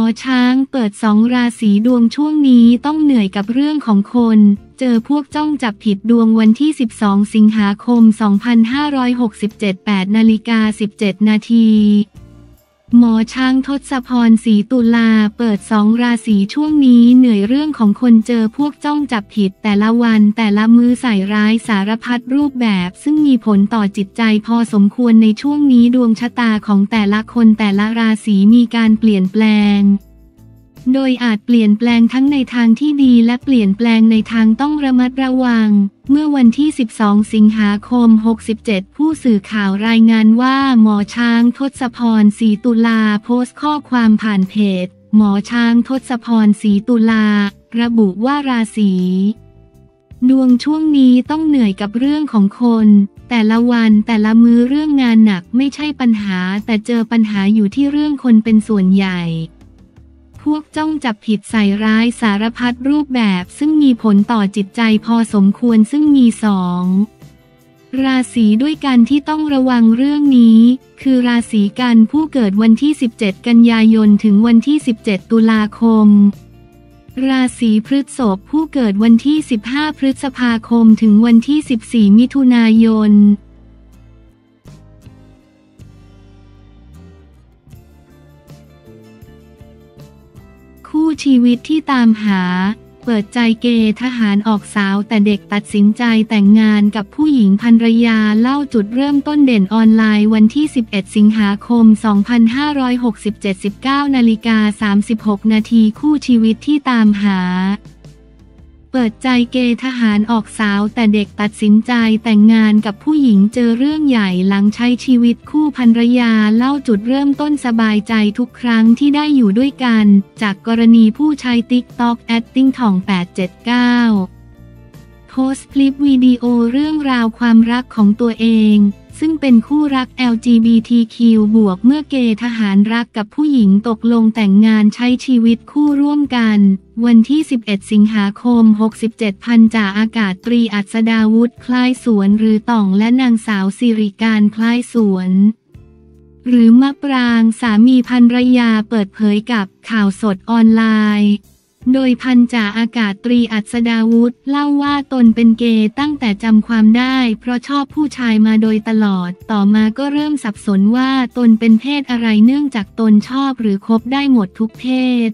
อช้างเปิด2ราศีดวงช่วงนี้ต้องเหนื่อยกับเรื่องของคนเจอพวกจ้องจับผิดดวงวันที่12สิงหาคม2567 8:17 นาทีหมอช้างทศพรศรีตุลาเปิด2ราศีช่วงนี้เหนื่อยเรื่องของคนเจอพวกจ้องจับผิดแต่ละวันแต่ละมือใส่ร้ายสารพัดรูปแบบซึ่งมีผลต่อจิตใจพอสมควรในช่วงนี้ดวงชะตาของแต่ละคนแต่ละราศีมีการเปลี่ยนแปลงโดยอาจเปลี่ยนแปลงทั้งในทางที่ดีและเปลี่ยนแปลงในทางต้องระมัดระวังเมื่อวันที่12สิงหาคม67ผู้สื่อข่าวรายงานว่าหมอช้างทศพรศรีตุลาโพสต์ข้อความผ่านเพจหมอช้างทศพรศรีตุลาระบุว่าราศีดวงช่วงนี้ต้องเหนื่อยกับเรื่องของคนแต่ละวันแต่ละมื้อเรื่องงานหนักไม่ใช่ปัญหาแต่เจอปัญหาอยู่ที่เรื่องคนเป็นส่วนใหญ่พวกจ้องจับผิดใส่ร้ายสารพัดรูปแบบซึ่งมีผลต่อจิตใจพอสมควรซึ่งมี2ราศีด้วยกันที่ต้องระวังเรื่องนี้คือราศีกันผู้เกิดวันที่17กันยายนถึงวันที่17ตุลาคมราศีพฤษภผู้เกิดวันที่15พฤษภาคมถึงวันที่14มิถุนายนคู่ชีวิตที่ตามหาเปิดใจเกย์ทหารออกสาวแต่เด็กตัดสินใจแต่งงานกับผู้หญิงภรรยาเล่าจุดเริ่มต้นเด่นออนไลน์วันที่11สิงหาคม2567 19:36 นาทีคู่ชีวิตที่ตามหาเปิดใจเกย์ทหารออกสาวแต่เด็กตัดสินใจแต่งงานกับผู้หญิงเจอเรื่องใหญ่หลังใช้ชีวิตคู่ภรรยาเล่าจุดเริ่มต้นสบายใจทุกครั้งที่ได้อยู่ด้วยกันจากกรณีผู้ใช้ TikTok แอดติ้งถ่อง879โพสต์คลิปวิดีโอเรื่องราวความรักของตัวเองซึ่งเป็นคู่รัก LGBTQ บวกเมื่อเกย์ทหารรักกับผู้หญิงตกลงแต่งงานใช้ชีวิตคู่ร่วมกันวันที่11สิงหาคม67พันจ่าอากาศตรีอัศดาวุฒิคล้ายสวนหรือต่องและนางสาวสิริการคล้ายสวนหรือมะปรางสามีภรรยาเปิดเผยกับข่าวสดออนไลน์โดยพันจ่าอากาศตรีอัศดาวุฒิเล่าว่าตนเป็นเกย์ตั้งแต่จำความได้เพราะชอบผู้ชายมาโดยตลอดต่อมาก็เริ่มสับสนว่าตนเป็นเพศอะไรเนื่องจากตนชอบหรือคบได้หมดทุกเพศ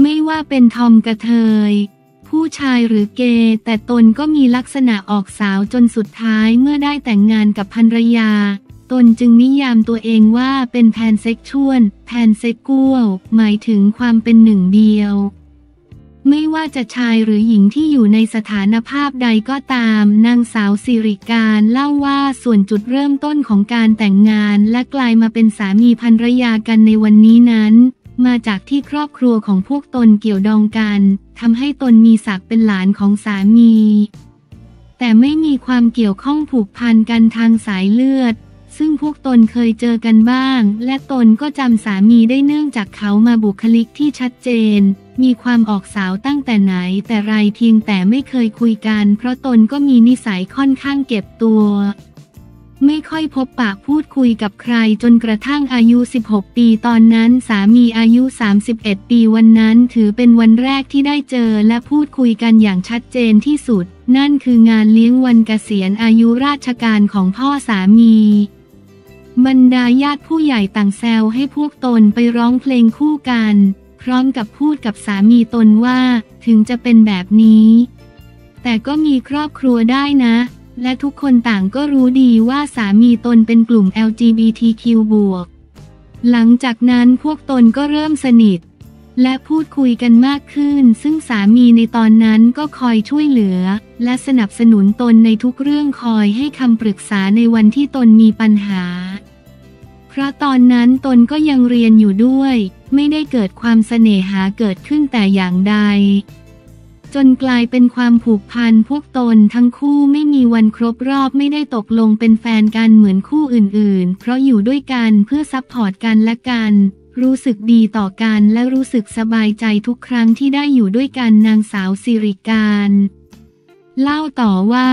ไม่ว่าเป็นทอมกระเทยผู้ชายหรือเกย์แต่ตนก็มีลักษณะออกสาวจนสุดท้ายเมื่อได้แต่งงานกับภรรยาตนจึงนิยามตัวเองว่าเป็นแพนเซ็กชวลแพนเซ็กกวลหมายถึงความเป็นหนึ่งเดียวไม่ว่าจะชายหรือหญิงที่อยู่ในสถานภาพใดก็ตามนางสาวสิริการเล่าว่าส่วนจุดเริ่มต้นของการแต่งงานและกลายมาเป็นสามีภรรยากันในวันนี้นั้นมาจากที่ครอบครัวของพวกตนเกี่ยวดองกันทำให้ตนมีศักดิ์เป็นหลานของสามีแต่ไม่มีความเกี่ยวข้องผูกพันกันทางสายเลือดซึ่งพวกตนเคยเจอกันบ้างและตนก็จำสามีได้เนื่องจากเขามาบุคลิกที่ชัดเจนมีความออกสาวตั้งแต่ไหนแต่ไรเพียงแต่ไม่เคยคุยกันเพราะตนก็มีนิสัยค่อนข้างเก็บตัวไม่ค่อยพบปะพูดคุยกับใครจนกระทั่งอายุ16ปีตอนนั้นสามีอายุ31ปีวันนั้นถือเป็นวันแรกที่ได้เจอและพูดคุยกันอย่างชัดเจนที่สุดนั่นคืองานเลี้ยงวันเกษียณอายุราชการของพ่อสามีบรรดาญาติผู้ใหญ่ต่างแซวให้พวกตนไปร้องเพลงคู่กันพร้อมกับพูดกับสามีตนว่าถึงจะเป็นแบบนี้แต่ก็มีครอบครัวได้นะและทุกคนต่างก็รู้ดีว่าสามีตนเป็นกลุ่ม LGBTQ บวกหลังจากนั้นพวกตนก็เริ่มสนิทและพูดคุยกันมากขึ้นซึ่งสามีในตอนนั้นก็คอยช่วยเหลือและสนับสนุนตนในทุกเรื่องคอยให้คำปรึกษาในวันที่ตนมีปัญหาเพราะตอนนั้นตนก็ยังเรียนอยู่ด้วยไม่ได้เกิดความเสน่หาเกิดขึ้นแต่อย่างใดจนกลายเป็นความผูกพันพวกตนทั้งคู่ไม่มีวันครบรอบไม่ได้ตกลงเป็นแฟนกันเหมือนคู่อื่นๆเพราะอยู่ด้วยกันเพื่อซัพพอร์ตกันและกันรู้สึกดีต่อกันและรู้สึกสบายใจทุกครั้งที่ได้อยู่ด้วยกันนางสาวสิริการเล่าต่อว่า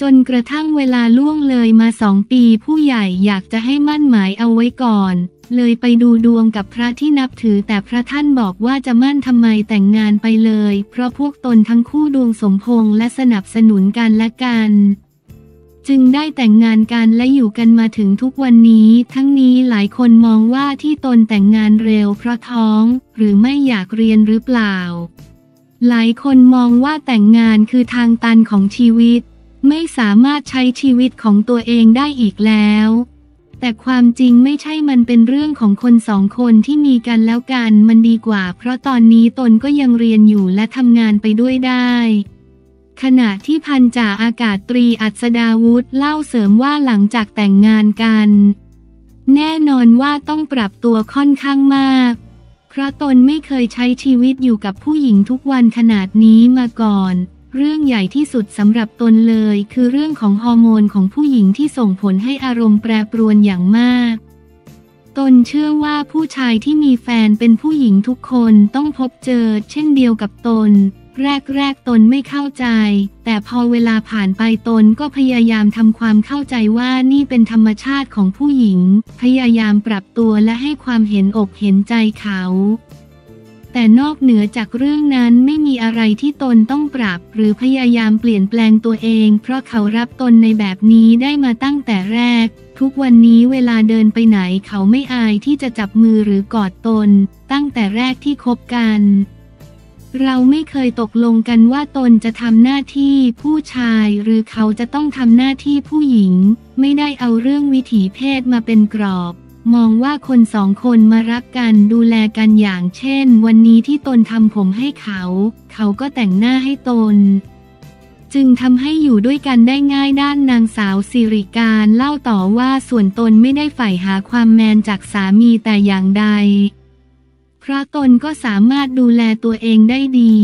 จนกระทั่งเวลาล่วงเลยมา2 ปีผู้ใหญ่อยากจะให้มั่นหมายเอาไว้ก่อน เลยไปดูดวงกับพระที่นับถือแต่พระท่านบอกว่าจะมั่นทำไมแต่งงานไปเลยเพราะพวกตนทั้งคู่ดวงสมพงษ์และสนับสนุนกันและกันจึงได้แต่งงานกันและอยู่กันมาถึงทุกวันนี้ทั้งนี้หลายคนมองว่าที่ตนแต่งงานเร็วเพราะท้องหรือไม่อยากเรียนหรือเปล่าหลายคนมองว่าแต่งงานคือทางตันของชีวิตไม่สามารถใช้ชีวิตของตัวเองได้อีกแล้วแต่ความจริงไม่ใช่มันเป็นเรื่องของคนสองคนที่มีกันแล้วกันมันดีกว่าเพราะตอนนี้ตนก็ยังเรียนอยู่และทำงานไปด้วยได้ขณะที่พันจ่าอากาศตรีอัศดาวุฒิเล่าเสริมว่าหลังจากแต่งงานกันแน่นอนว่าต้องปรับตัวค่อนข้างมากเพราะตนไม่เคยใช้ชีวิตอยู่กับผู้หญิงทุกวันขนาดนี้มาก่อนเรื่องใหญ่ที่สุดสำหรับตนเลยคือเรื่องของฮอร์โมนของผู้หญิงที่ส่งผลให้อารมณ์แปรปรวนอย่างมากตนเชื่อว่าผู้ชายที่มีแฟนเป็นผู้หญิงทุกคนต้องพบเจอเช่นเดียวกับตนแรกตนไม่เข้าใจแต่พอเวลาผ่านไปตนก็พยายามทำความเข้าใจว่านี่เป็นธรรมชาติของผู้หญิงพยายามปรับตัวและให้ความเห็นอกเห็นใจเขาแต่นอกเหนือจากเรื่องนั้นไม่มีอะไรที่ตนต้องปรับหรือพยายามเปลี่ยนแปลงตัวเองเพราะเขารับตนในแบบนี้ได้มาตั้งแต่แรกทุกวันนี้เวลาเดินไปไหนเขาไม่อายที่จะจับมือหรือกอดตนตั้งแต่แรกที่คบกันเราไม่เคยตกลงกันว่าตนจะทำหน้าที่ผู้ชายหรือเขาจะต้องทำหน้าที่ผู้หญิงไม่ได้เอาเรื่องวิถีเพศมาเป็นกรอบมองว่าคนสองคนมารักกันดูแลกันอย่างเช่นวันนี้ที่ตนทำผมให้เขาเขาก็แต่งหน้าให้ตนจึงทำให้อยู่ด้วยกันได้ง่ายด้านนางสาวสิริการเล่าต่อว่าส่วนตนไม่ได้ใฝ่หาความแมนจากสามีแต่อย่างใดเพราะตนก็สามารถดูแลตัวเองได้ดี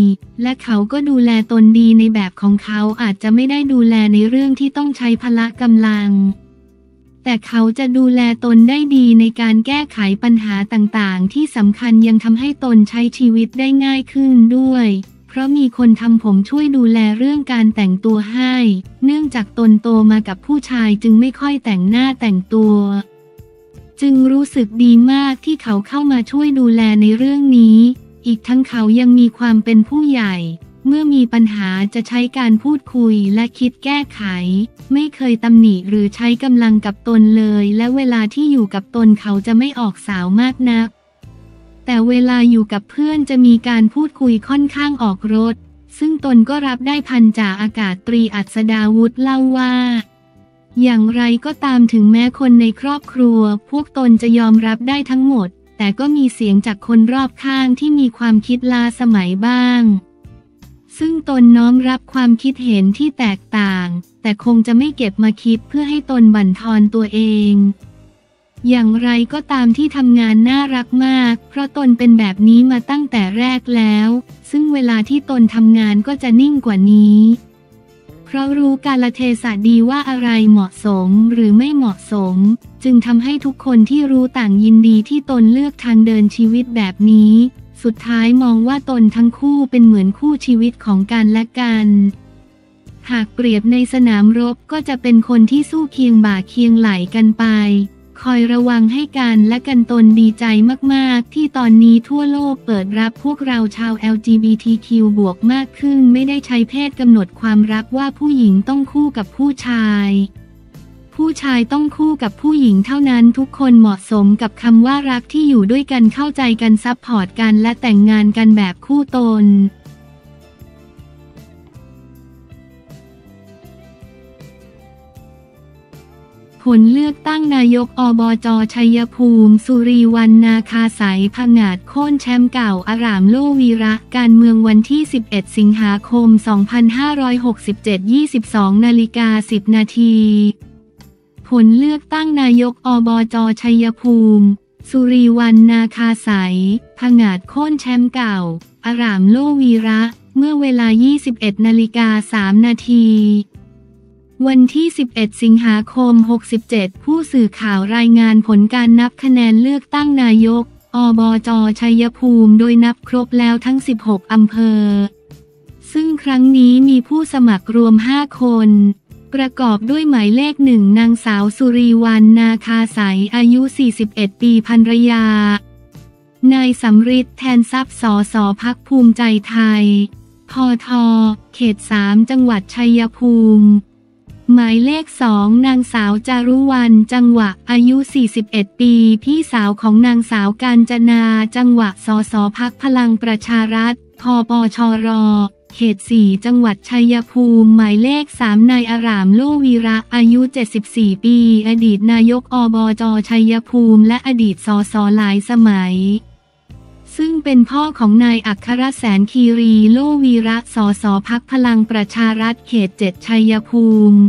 และเขาก็ดูแลตนดีในแบบของเขาอาจจะไม่ได้ดูแลในเรื่องที่ต้องใช้พละกำลังแต่เขาจะดูแลตนได้ดีในการแก้ไขปัญหาต่างๆที่สำคัญยังทำให้ตนใช้ชีวิตได้ง่ายขึ้นด้วยเพราะมีคนทำผมช่วยดูแลเรื่องการแต่งตัวให้เนื่องจากตนโตมากับผู้ชายจึงไม่ค่อยแต่งหน้าแต่งตัวจึงรู้สึกดีมากที่เขาเข้ามาช่วยดูแลในเรื่องนี้อีกทั้งเขายังมีความเป็นผู้ใหญ่เมื่อมีปัญหาจะใช้การพูดคุยและคิดแก้ไขไม่เคยตำหนิหรือใช้กำลังกับตนเลยและเวลาที่อยู่กับตนเขาจะไม่ออกสาวมากนักแต่เวลาอยู่กับเพื่อนจะมีการพูดคุยค่อนข้างออกรสซึ่งตนก็รับได้พันจ่าอากาศตรีอัศดาวุฒิเล่าว่าอย่างไรก็ตามถึงแม้คนในครอบครัวพวกตนจะยอมรับได้ทั้งหมดแต่ก็มีเสียงจากคนรอบข้างที่มีความคิดล้าสมัยบ้างซึ่งตนน้อมรับความคิดเห็นที่แตกต่างแต่คงจะไม่เก็บมาคิดเพื่อให้ตนบั่นทอนตัวเองอย่างไรก็ตามที่ทำงานน่ารักมากเพราะตนเป็นแบบนี้มาตั้งแต่แรกแล้วซึ่งเวลาที่ตนทำงานก็จะนิ่งกว่านี้เพราะรู้กาลเทศะดีว่าอะไรเหมาะสมหรือไม่เหมาะสมจึงทำให้ทุกคนที่รู้ต่างยินดีที่ตนเลือกทางเดินชีวิตแบบนี้สุดท้ายมองว่าตนทั้งคู่เป็นเหมือนคู่ชีวิตของกันและกันหากเปรียบในสนามรบก็จะเป็นคนที่สู้เคียงบ่าเคียงไหลกันไปคอยระวังให้กันและกันตนดีใจมากๆที่ตอนนี้ทั่วโลกเปิดรับพวกเราชาว LGBTQ บวกมากขึ้นไม่ได้ใช้เพศกำหนดความรักว่าผู้หญิงต้องคู่กับผู้ชายผู้ชายต้องคู่กับผู้หญิงเท่านั้นทุกคนเหมาะสมกับคำว่ารักที่อยู่ด้วยกันเข้าใจกันซัพพอร์ตกันและแต่งงานกันแบบคู่ตนผลเลือกตั้งนายกอบจ.ชัยภูมิสุรีวรรณนาคาสายผงาดโค่นแชมป์เก่าอารามโลวีระการเมืองวันที่11สิงหาคม2567 22:10 น.ผลเลือกตั้งนายกอบจ.ชัยภูมิสุรีวรรณนาคาสายผงาดโค่นแชมป์เก่าอารามโลวีระเมื่อเวลา 21:03 น.วันที่11สิงหาคม67ผู้สื่อข่าวรายงานผลการนับคะแนนเลือกตั้งนายกอบจ.ชัยภูมิโดยนับครบแล้วทั้ง16อำเภอซึ่งครั้งนี้มีผู้สมัครรวม5คน ประกอบด้วยหมายเลข1นางสาวสุรีวรรณนาคาใสอายุ41ปีภรรยานายสำริดแทนทรัพย์สสพรรคภูมิใจไทยพทเขต3จังหวัดชัยภูมิหมายเลข2นางสาวจารุวรรณจังหวะอายุ41ปีพี่สาวของนางสาวกาญจนาจังหวะสสพรรคพลังประชารัฐพปชรเขต4จังหวัดชัยภูมิหมายเลข3นายอารามโลวีระอายุ74ปีอดีตนายกอบจชัยภูมิและอดีตสสหลายสมัยซึ่งเป็นพ่อของนายอัครแสนคีรีโลวีระสสพรรคพลังประชารัฐเขต7ชัยภูมิ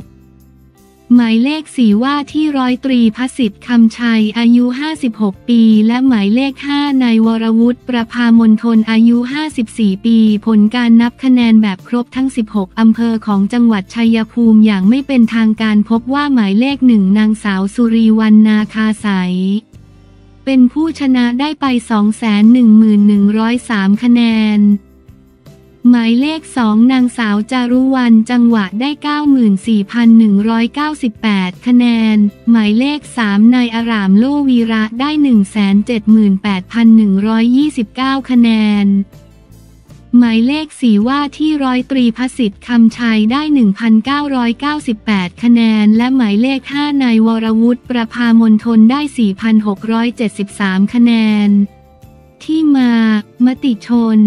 หมายเลข4ว่าที่ร้อยตรีพสิทธิ์คำชัยอายุ56ปีและหมายเลข5นายวรวุฒิประภามนทนอายุ54ปีผลการนับคะแนนแบบครบทั้ง16อำเภอของจังหวัดชัยภูมิอย่างไม่เป็นทางการพบว่าหมายเลข1นางสาวสุรีวรรณนาคาใสเป็นผู้ชนะได้ไป 211,103 คะแนนหมายเลข2นางสาวจารุวรรณจังหวะได้ 94,198 คะแนนหมายเลข3นายอารามโลวีระได้ 178,129 คะแนนหมายเลข4ว่าที่ร้อยตรีพสิทธิ์คำชัยได้ 1,998 คะแนนและหมายเลข5นายวรวุฒิประภามนทนได้ 4,673 คะแนนที่มามติชน